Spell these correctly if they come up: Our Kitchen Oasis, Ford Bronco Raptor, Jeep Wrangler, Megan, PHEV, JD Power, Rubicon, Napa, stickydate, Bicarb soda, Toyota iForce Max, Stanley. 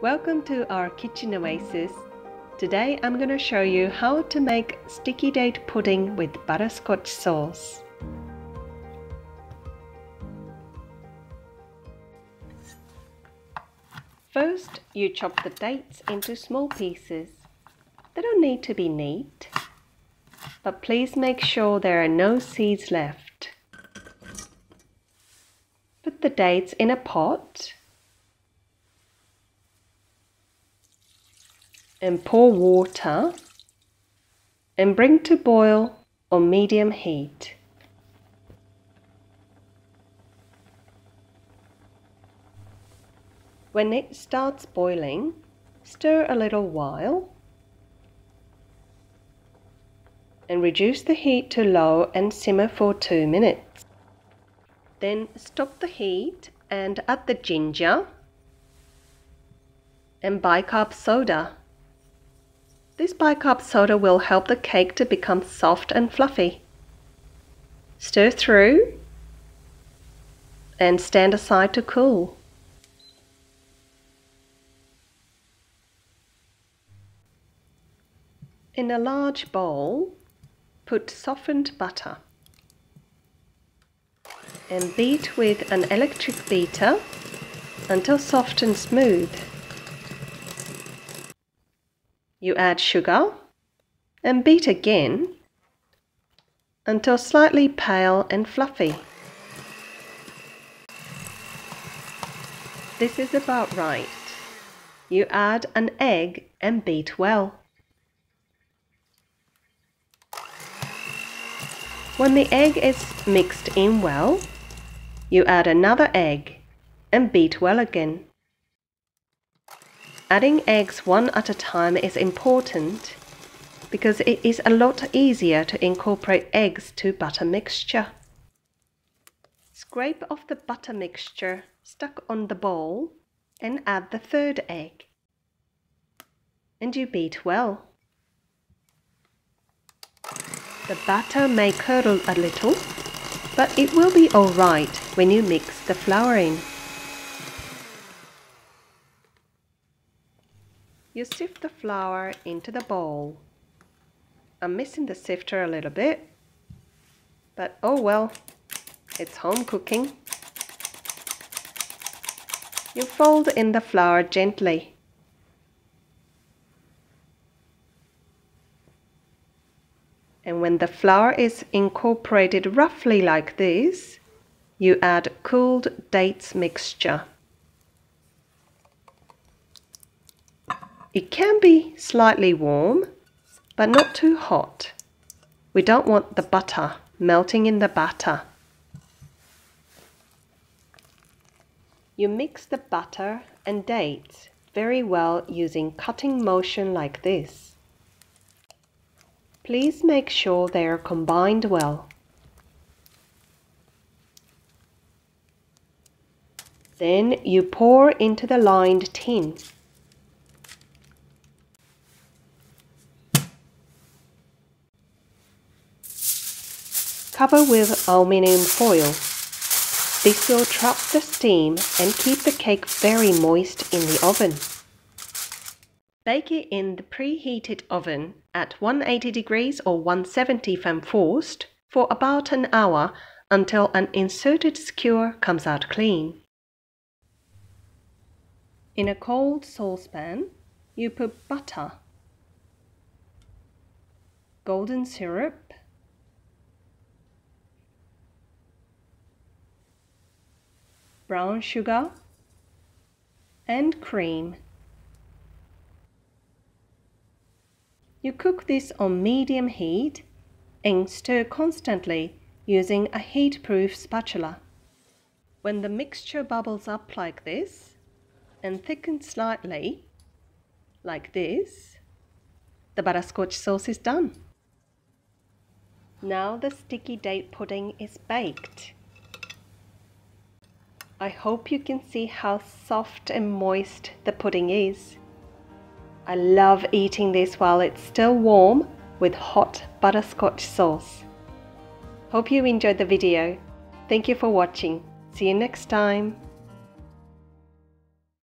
Welcome to Our Kitchen Oasis. Today I'm going to show you how to make sticky date pudding with butterscotch sauce. First, you chop the dates into small pieces. They don't need to be neat, but please make sure there are no seeds left. Put the dates in a pot and pour water and bring to boil on medium heat. When it starts boiling, stir a little while and reduce the heat to low and simmer for 2 minutes. Then stop the heat and add the ginger and bicarb soda. This bicarb soda will help the cake to become soft and fluffy. Stir through and stand aside to cool. In a large bowl, put softened butter and beat with an electric beater until soft and smooth. You add sugar and beat again until slightly pale and fluffy. This is about right. You add an egg and beat well. When the egg is mixed in well, you add another egg and beat well again. Adding eggs one at a time is important because it is a lot easier to incorporate eggs to butter mixture. Scrape off the butter mixture stuck on the bowl and add the third egg. And you beat well. The batter may curdle a little, but it will be alright when you mix the flour in. You sift the flour into the bowl. I'm missing the sifter a little bit, but oh well, it's home cooking. You fold in the flour gently. And when the flour is incorporated roughly like this, you add cooled dates mixture. It can be slightly warm, but not too hot. We don't want the butter melting in the batter. You mix the butter and dates very well using cutting motion like this. Please make sure they are combined well. Then you pour into the lined tin. Cover with aluminium foil. This will trap the steam and keep the cake very moist in the oven. Bake it in the preheated oven at 180 degrees or 170 Fahrenheit for about an hour until an inserted skewer comes out clean. In a cold saucepan, you put butter, golden syrup, brown sugar and cream. You cook this on medium heat and stir constantly using a heat-proof spatula. When the mixture bubbles up like this and thickens slightly, like this, the butterscotch sauce is done. Now the sticky date pudding is baked. I hope you can see how soft and moist the pudding is. I love eating this while it's still warm with hot butterscotch sauce. Hope you enjoyed the video. Thank you for watching. See you next time.